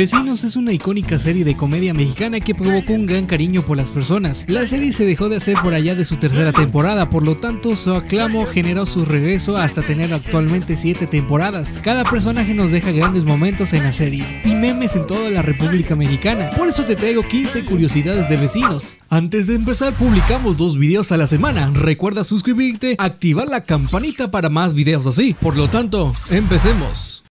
Vecinos es una icónica serie de comedia mexicana que provocó un gran cariño por las personas. La serie se dejó de hacer por allá de su tercera temporada, por lo tanto su aclamo generó su regreso hasta tener actualmente 7 temporadas. Cada personaje nos deja grandes momentos en la serie y memes en toda la República Mexicana. Por eso te traigo 15 curiosidades de Vecinos. Antes de empezar, publicamos 2 videos a la semana. Recuerda suscribirte, activar la campanita para más videos así. Por lo tanto, empecemos.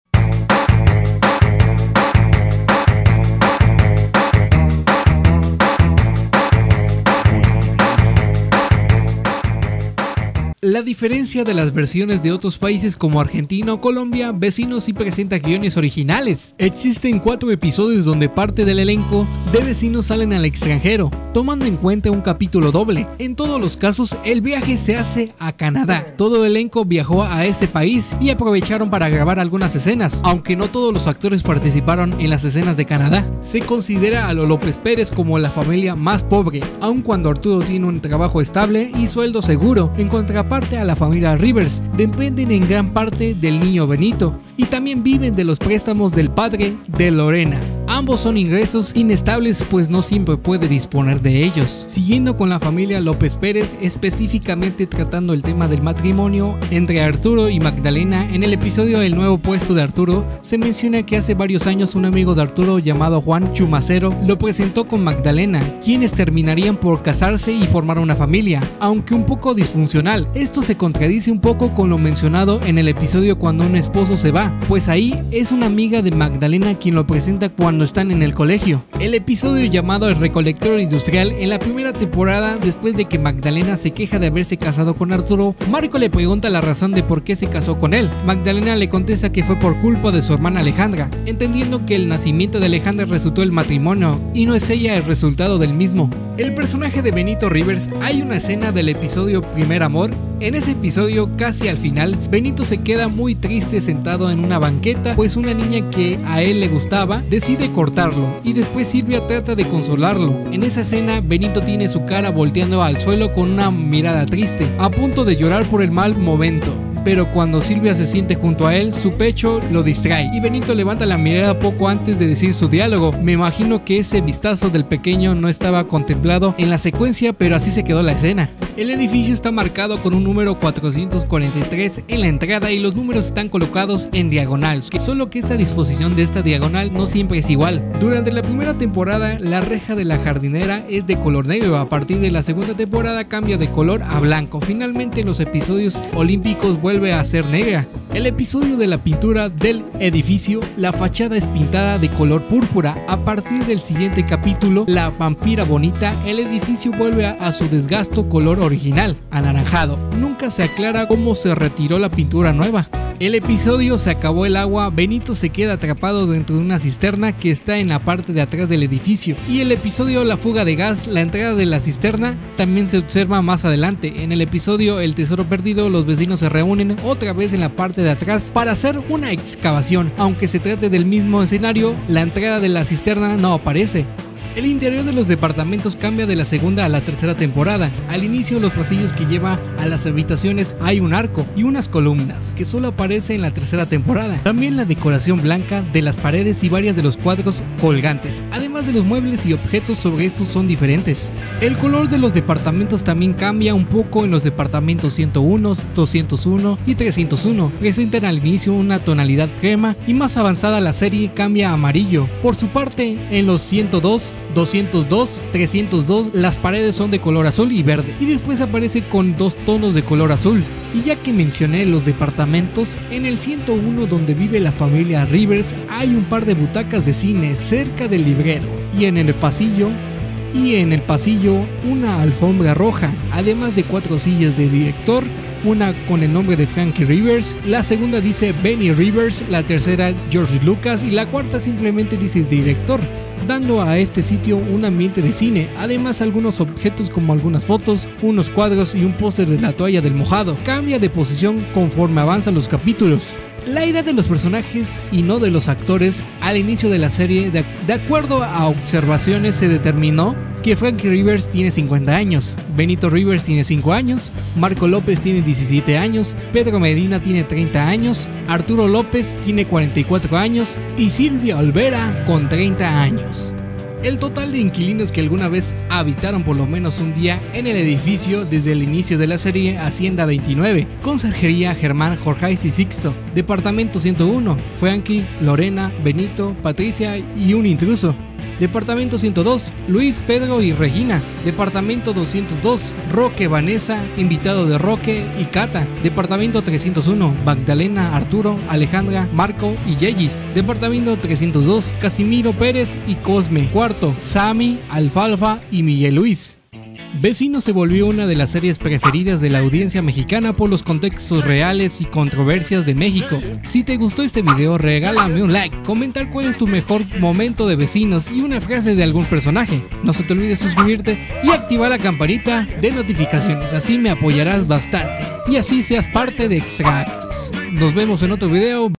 La diferencia de las versiones de otros países como Argentina o Colombia, Vecinos sí presenta guiones originales. Existen 4 episodios donde parte del elenco de Vecinos salen al extranjero, tomando en cuenta un capítulo doble. En todos los casos, el viaje se hace a Canadá. Todo el elenco viajó a ese país y aprovecharon para grabar algunas escenas, aunque no todos los actores participaron en las escenas de Canadá. Se considera a los López Pérez como la familia más pobre, aun cuando Arturo tiene un trabajo estable y sueldo seguro. En contraparte a la familia Rivers, dependen en gran parte del niño Benito y también viven de los préstamos del padre de Lorena. Ambos son ingresos inestables, pues no siempre puede disponer de ellos. Siguiendo con la familia López Pérez, específicamente tratando el tema del matrimonio entre Arturo y Magdalena, en el episodio El Nuevo Puesto de Arturo, se menciona que hace varios años un amigo de Arturo llamado Juan Chumacero lo presentó con Magdalena, quienes terminarían por casarse y formar una familia, aunque un poco disfuncional. Esto se contradice un poco con lo mencionado en el episodio cuando un esposo se va, pues ahí es una amiga de Magdalena quien lo presenta cuando están en el colegio. El episodio llamado El Recolector Industrial, en la primera temporada, después de que Magdalena se queja de haberse casado con Arturo, Marco le pregunta la razón de por qué se casó con él. Magdalena le contesta que fue por culpa de su hermana Alejandra, entendiendo que el nacimiento de Alejandra resultó el matrimonio y no es ella el resultado del mismo. El personaje de Benito Rivers, hay una escena del episodio Primer Amor. En ese episodio, casi al final, Benito se queda muy triste sentado en una banqueta, pues una niña que a él le gustaba decide cortarlo y después Silvia trata de consolarlo. En esa escena, Benito tiene su cara volteando al suelo con una mirada triste, a punto de llorar por el mal momento. Pero cuando Silvia se siente junto a él, su pecho lo distrae y Benito levanta la mirada poco antes de decir su diálogo. Me imagino que ese vistazo del pequeño no estaba contemplado en la secuencia, pero así se quedó la escena. El edificio está marcado con un número 443 en la entrada y los números están colocados en diagonal, solo que esta disposición de esta diagonal no siempre es igual. Durante la primera temporada, la reja de la jardinera es de color negro. A partir de la segunda temporada cambia de color a blanco. Finalmente, los episodios olímpicos vuelve a ser negra. El episodio de la pintura del edificio, la fachada es pintada de color púrpura. A partir del siguiente capítulo, La Vampira Bonita, el edificio vuelve a su desgasto color original, anaranjado. Nunca se aclara cómo se retiró la pintura nueva. El episodio Se Acabó el Agua, Benito se queda atrapado dentro de una cisterna que está en la parte de atrás del edificio. Y el episodio La Fuga de Gas, la entrada de la cisterna también se observa más adelante. En el episodio El Tesoro Perdido, los vecinos se reúnen otra vez en la parte de atrás para hacer una excavación. Aunque se trate del mismo escenario, la entrada de la cisterna no aparece. El interior de los departamentos cambia de la segunda a la tercera temporada. Al inicio, los pasillos que lleva a las habitaciones hay un arco y unas columnas que solo aparece en la tercera temporada. También la decoración blanca de las paredes y varias de los cuadros colgantes, además de los muebles y objetos sobre estos son diferentes. El color de los departamentos también cambia un poco. En los departamentos 101, 201 y 301 presentan al inicio una tonalidad crema y más avanzada la serie cambia a amarillo. Por su parte, en los 102, 202, 302, las paredes son de color azul y verde y después aparece con 2 tonos de color azul. Y ya que mencioné los departamentos, en el 101, donde vive la familia Rivers, hay un par de butacas de cine cerca del librero y en el pasillo una alfombra roja, además de 4 sillas de director, una con el nombre de Frankie Rivers, la segunda dice Benny Rivers, la tercera George Lucas y la cuarta simplemente dice director, dando a este sitio un ambiente de cine. Además, algunos objetos como algunas fotos, unos cuadros y un póster de La Toalla del Mojado cambia de posición conforme avanzan los capítulos. la edad de los personajes y no de los actores. Al inicio de la serie, de acuerdo a observaciones, se determinó que Frankie Rivers tiene 50 años, Benito Rivers tiene 5 años, Marco López tiene 17 años, Pedro Medina tiene 30 años, Arturo López tiene 44 años y Silvia Olvera con 30 años. El total de inquilinos que alguna vez habitaron por lo menos un día en el edificio desde el inicio de la serie asciende a 29, Conserjería, Germán, Jorgeis y Sixto, Departamento 101, Frankie, Lorena, Benito, Patricia y un intruso, Departamento 102, Luis, Pedro y Regina, Departamento 202, Roque, Vanessa, invitado de Roque y Cata, Departamento 301, Magdalena, Arturo, Alejandra, Marco y Yegis, Departamento 302, Casimiro, Pérez y Cosme, cuarto, Sammy, Alfalfa y Miguel Luis. Vecinos se volvió una de las series preferidas de la audiencia mexicana por los contextos reales y controversias de México. Si te gustó este video, regálame un like, comentar cuál es tu mejor momento de Vecinos y una frase de algún personaje. No se te olvide suscribirte y activar la campanita de notificaciones, así me apoyarás bastante y así seas parte de Extra Actus. Nos vemos en otro video.